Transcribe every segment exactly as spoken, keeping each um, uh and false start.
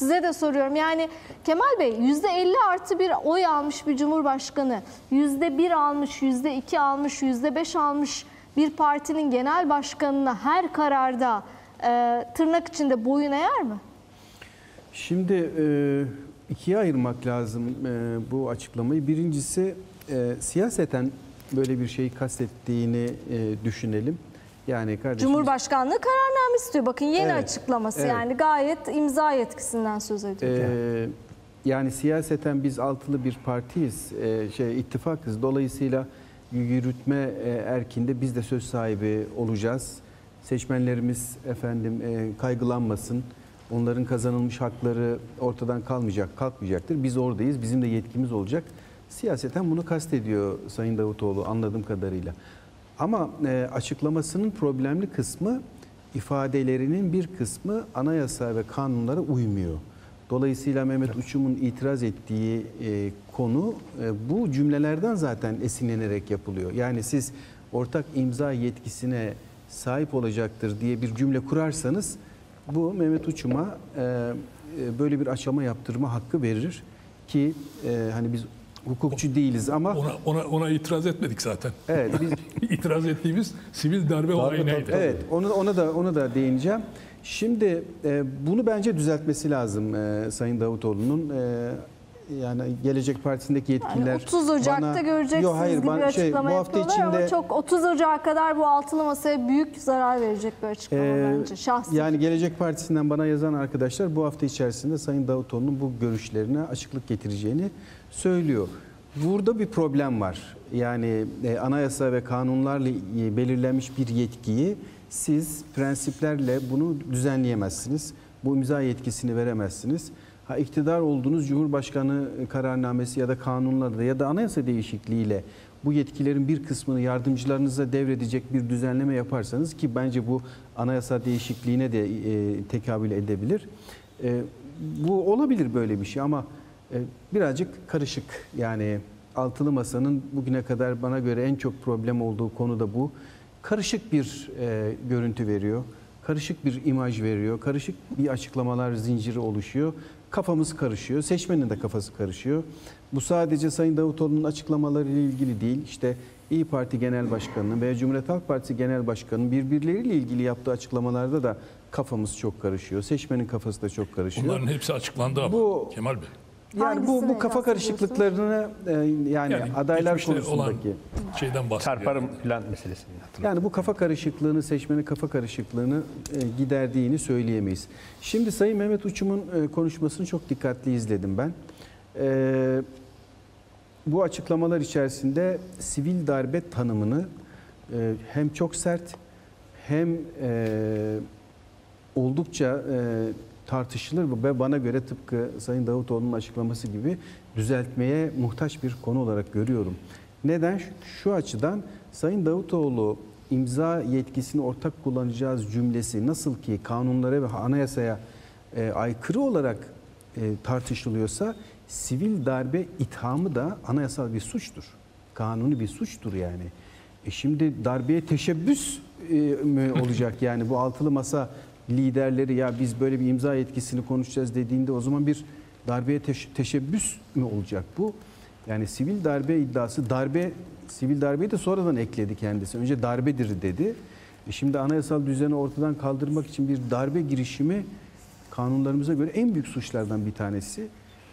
Size de soruyorum. Yani Kemal Bey, yüzde elli artı bir oy almış bir cumhurbaşkanı, yüzde bir almış, yüzde iki almış, yüzde beş almış bir partinin genel başkanına her kararda e, tırnak içinde boyun eğer mi? Şimdi e, ikiye ayırmak lazım e, bu açıklamayı. Birincisi e, siyaseten böyle bir şeyi kastettiğini e, düşünelim. Yani kardeşim, Cumhurbaşkanlığı kararname istiyor. Bakın yeni evet, açıklaması evet. Yani gayet imza yetkisinden söz ediyor. Ee, yani siyaseten biz altılı bir partiyiz, ee, şey ittifakız. Dolayısıyla yürütme e, erkinde biz de söz sahibi olacağız. Seçmenlerimiz efendim e, kaygılanmasın. Onların kazanılmış hakları ortadan kalmayacak, kalkmayacaktır. Biz oradayız, bizim de yetkimiz olacak. Siyaseten bunu kastediyor Sayın Davutoğlu anladığım kadarıyla. Ama e, açıklamasının problemli kısmı, ifadelerinin bir kısmı anayasa ve kanunlara uymuyor. Dolayısıyla Mehmet Uçum'un itiraz ettiği e, konu e, bu cümlelerden zaten esinlenerek yapılıyor. Yani siz ortak imza yetkisine sahip olacaktır diye bir cümle kurarsanız bu Mehmet Uçum'a e, e, böyle bir açıklama yaptırma hakkı verir ki e, hani biz hukukçu değiliz ama... Ona, ona, ona itiraz etmedik zaten. Evet, biz... itiraz ettiğimiz sivil darbe olayı neydi? Evet, ona, ona, da, ona da değineceğim. Şimdi e, bunu bence düzeltmesi lazım e, Sayın Davutoğlu'nun. E, yani Gelecek Partisi'ndeki yetkililer... Yani otuz Ocak'ta bana, göreceksiniz yo, hayır, gibi ben, açıklama şey, bu hafta içinde, ama çok otuz Ocak'a kadar bu altılı masaya büyük zarar verecek bir açıklama e, bence şahsen. Yani Gelecek Partisi'nden bana yazan arkadaşlar bu hafta içerisinde Sayın Davutoğlu'nun bu görüşlerine açıklık getireceğini söylüyor. Burada bir problem var. Yani e, anayasa ve kanunlarla e, belirlenmiş bir yetkiyi siz prensiplerle bunu düzenleyemezsiniz. Bu imza yetkisini veremezsiniz. Ha, iktidar olduğunuz Cumhurbaşkanı kararnamesi ya da kanunlarla ya da anayasa değişikliğiyle bu yetkilerin bir kısmını yardımcılarınıza devredecek bir düzenleme yaparsanız, ki bence bu anayasa değişikliğine de e, tekabül edebilir. E, bu olabilir böyle bir şey ama e, birazcık karışık. Yani altılı masanın bugüne kadar bana göre en çok problem olduğu konu da bu. Karışık bir e, görüntü veriyor. Karışık bir imaj veriyor. Karışık bir açıklamalar zinciri oluşuyor. Kafamız karışıyor. Seçmenin de kafası karışıyor. Bu sadece Sayın Davutoğlu'nun açıklamalarıyla ilgili değil. İşte İyi Parti Genel Başkanı'nın veya Cumhuriyet Halk Partisi Genel Başkanı'nın birbirleriyle ilgili yaptığı açıklamalarda da kafamız çok karışıyor. Seçmenin kafası da çok karışıyor. Bunların hepsi açıklandı ama bu, Kemal Bey. Yani bu, bu kafa karışıklıklarını e, yani, yani adaylar konusundaki şeyden çarparım yani. Plan meselesini hatırladım. Yani bu kafa karışıklığını, seçmenin kafa karışıklığını e, giderdiğini söyleyemeyiz. Şimdi Sayın Mehmet Uçum'un e, konuşmasını çok dikkatli izledim ben. E, bu açıklamalar içerisinde sivil darbe tanımını e, hem çok sert hem e, oldukça e, tartışılır ve bana göre tıpkı Sayın Davutoğlu'nun açıklaması gibi düzeltmeye muhtaç bir konu olarak görüyorum. Neden? Şu açıdan, Sayın Davutoğlu imza yetkisini ortak kullanacağız cümlesi nasıl ki kanunlara ve anayasaya e, aykırı olarak e, tartışılıyorsa, sivil darbe ithamı da anayasal bir suçtur. Kanuni bir suçtur yani. E şimdi darbeye teşebbüs e, mi olacak yani bu altılı masa liderleri ya biz böyle bir imza yetkisini konuşacağız dediğinde o zaman bir darbeye teş teşebbüs mü olacak bu? Yani sivil darbe iddiası, darbe sivil darbeyi de sonradan ekledi kendisi. Önce darbedir dedi. E şimdi anayasal düzeni ortadan kaldırmak için bir darbe girişimi kanunlarımıza göre en büyük suçlardan bir tanesi.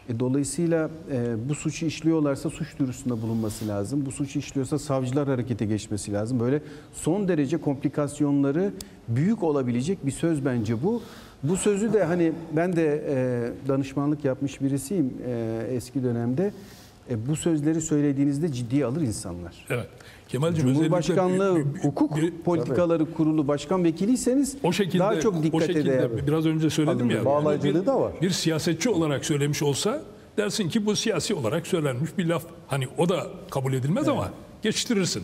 E dolayısıyla e, bu suçu işliyorlarsa suç duyurusunda bulunması lazım. Bu suçu işliyorsa savcılar harekete geçmesi lazım. Böyle son derece komplikasyonları büyük olabilecek bir söz bence bu. Bu sözü de hani ben de e, danışmanlık yapmış birisiyim e, eski dönemde. E, bu sözleri söylediğinizde ciddiye alır insanlar. Evet. Kemalciğim, Cumhurbaşkanlığı bir, bir, Hukuk bir, Politikaları tabii. Kurulu Başkan Vekiliyseniz o şekilde, daha çok dikkat o şekilde, eder. Biraz önce söyledim ya. Bağlayıcılığı yani bir, da var. Bir siyasetçi olarak söylemiş olsa dersin ki bu siyasi olarak söylenmiş bir laf. Hani o da kabul edilmez evet. Ama geçiştirirsin.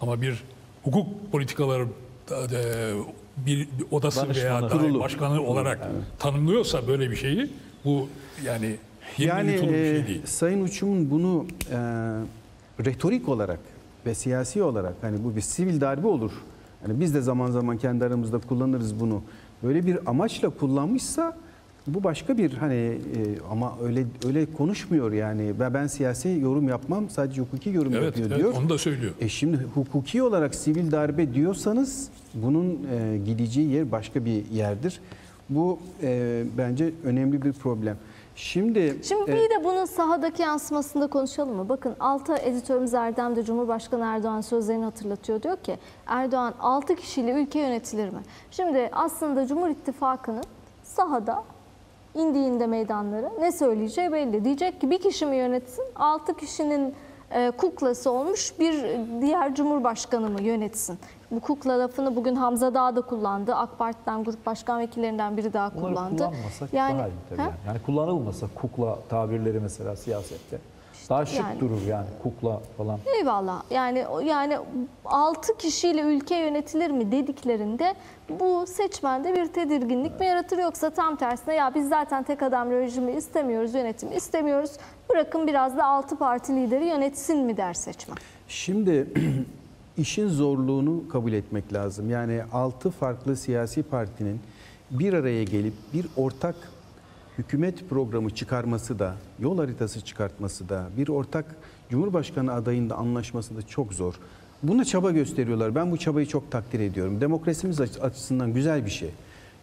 Ama bir hukuk politikaları bir odası veya başkanı olarak evet. Tanımlıyorsa böyle bir şeyi bu yani... Yani e, şey Sayın Uçum'un bunu e, retorik olarak ve siyasi olarak hani bu bir sivil darbe olur. Yani biz de zaman zaman kendi aramızda kullanırız bunu. Böyle bir amaçla kullanmışsa Bu başka bir hani e, ama öyle öyle konuşmuyor yani. Ve ben siyasi yorum yapmam, sadece hukuki yorum evet, yapıyor evet, diyor. Onu da söylüyor. E şimdi hukuki olarak sivil darbe diyorsanız bunun e, gideceği yer başka bir yerdir. Bu e, bence önemli bir problem. Şimdi, Şimdi bir de bunun sahadaki yansımasında konuşalım mı? Bakın alta editörümüz Erdem de Cumhurbaşkanı Erdoğan sözlerini hatırlatıyor. Diyor ki Erdoğan altı kişiyle ülke yönetilir mi? Şimdi aslında Cumhur İttifakı'nın sahada indiğinde meydanlara ne söyleyeceği belli. Diyecek ki bir kişi mi yönetsin, altı kişinin kuklası olmuş bir diğer Cumhurbaşkanı mı yönetsin? Bu kukla lafını bugün Hamza Dağ da kullandı. AK Parti'den grup başkan vekillerinden biri daha bunları kullandı. Yani, daha iyi tabii yani. Yani kullanılmasa kukla tabirleri mesela siyasette. İşte daha şık yani durur yani kukla falan. Eyvallah. Yani yani altı kişiyle ülke yönetilir mi dediklerinde bu seçmende bir tedirginlik evet. mi yaratır, yoksa tam tersine ya biz zaten tek adam rejimi istemiyoruz, yönetimi istemiyoruz. Bırakın biraz da altı parti lideri yönetsin mi der seçmen? Şimdi İşin zorluğunu kabul etmek lazım. Yani altı farklı siyasi partinin bir araya gelip bir ortak hükümet programı çıkarması da, yol haritası çıkartması da, bir ortak Cumhurbaşkanı adayında anlaşması da çok zor. Buna çaba gösteriyorlar. Ben bu çabayı çok takdir ediyorum. Demokrasimiz açısından güzel bir şey.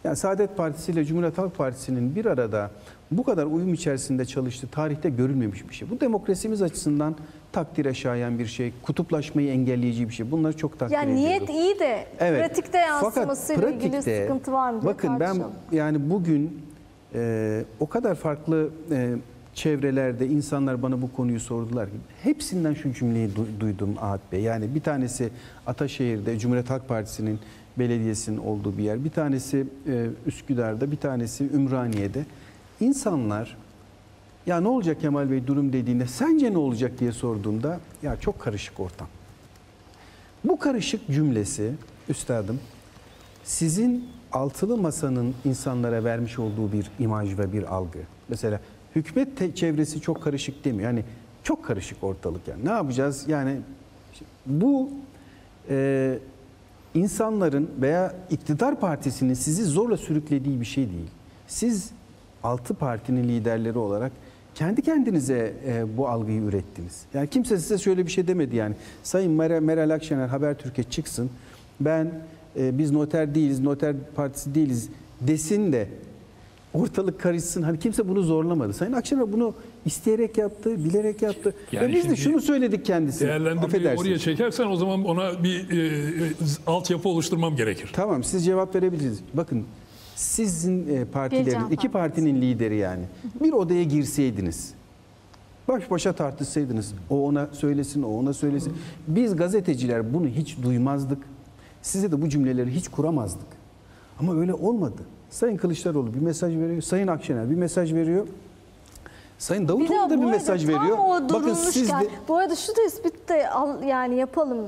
Yani Saadet Partisi ile Cumhuriyet Halk Partisi'nin bir arada bu kadar uyum içerisinde çalıştığı tarihte görülmemiş bir şey. Bu demokrasimiz açısından takdire şayan bir şey. Kutuplaşmayı engelleyici bir şey. Bunları çok takdir ediyorum. Yani niyet iyi de evet. pratikte yansımasıyla Fakat pratikte, ilgili sıkıntı var mı? Bakın ben yani bugün e, o kadar farklı e, çevrelerde insanlar bana bu konuyu sordular. Hepsinden şu cümleyi duydum Ahmet Bey. Yani bir tanesi Ataşehir'de Cumhuriyet Halk Partisi'nin belediyesinin olduğu bir yer. Bir tanesi e, Üsküdar'da, bir tanesi Ümraniye'de. İnsanlar ya ne olacak Kemal Bey durum dediğinde, sence ne olacak diye sorduğumda ya çok karışık ortam. Bu karışık cümlesi üstadım sizin altılı masanın insanlara vermiş olduğu bir imaj ve bir algı. Mesela hükümet çevresi çok karışık demiyor. Yani çok karışık ortalık yani. Ne yapacağız? Yani bu e, insanların veya iktidar partisinin sizi zorla sürüklediği bir şey değil. Siz altı partinin liderleri olarak kendi kendinize e, bu algıyı ürettiniz. Yani kimse size şöyle bir şey demedi yani. Sayın Mer Meral Akşener Habertürk'e çıksın, ben e, biz noter değiliz, noter partisi değiliz desin de ortalık karışsın. Hani kimse bunu zorlamadı. Sayın Akşener bunu isteyerek yaptı, bilerek yaptı. Yani ve biz de şunu söyledik kendisine. Değerlendirmeyi oraya çekersen o zaman ona bir e, e, altyapı oluşturmam gerekir. Tamam, siz cevap verebilirsiniz. Bakın sizin partilerin, iki partinin lideri yani. Bir odaya girseydiniz, baş başa tartışsaydınız, o ona söylesin, o ona söylesin. Biz gazeteciler bunu hiç duymazdık. Size de bu cümleleri hiç kuramazdık. Ama öyle olmadı. Sayın Kılıçdaroğlu bir mesaj veriyor, Sayın Akşener bir mesaj veriyor. Sayın Davutoğlu bir da bir mesaj veriyor. Bakın siz de... Bu arada şu tespit de yani yapalım.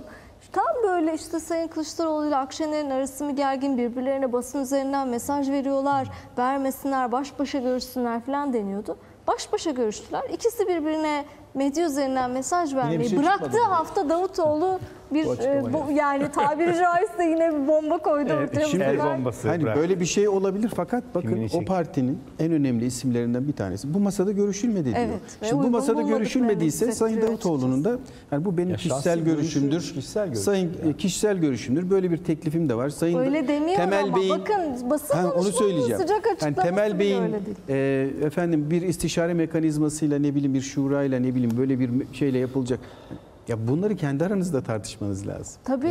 Tam böyle işte Sayın Kılıçdaroğlu ile Akşener'in arası mı gergin, birbirlerine basın üzerinden mesaj veriyorlar, vermesinler, baş başa görüşsünler falan deniyordu. Baş başa görüştüler. İkisi birbirine medya üzerinden mesaj vermeyi şey bıraktığı hafta Davutoğlu bir e, bo, yani tabiri caizse yine bir bomba koydu evet, ortaya. Şimdi bombası hani böyle bir şey olabilir fakat bakın o partinin en önemli isimlerinden bir tanesi bu masada görüşülmedi diyor. Evet, şimdi bu masada görüşülmediyse Sayın Davutoğlu'nun da yani bu benim ya kişisel görüşümdür. Kişisel görüşüm Sayın yani. kişisel görüşümdür. Böyle bir teklifim de var. Sayın öyle demiyor Kemal Bey'in, bakın basın yani onu söyleyeceğim. Yani Kemal Bey'in e, efendim bir istişare mekanizmasıyla ne bileyim bir şurayla ne bileyim böyle bir şeyle yapılacak. Ya bunları kendi aranızda tartışmanız lazım. Tabii.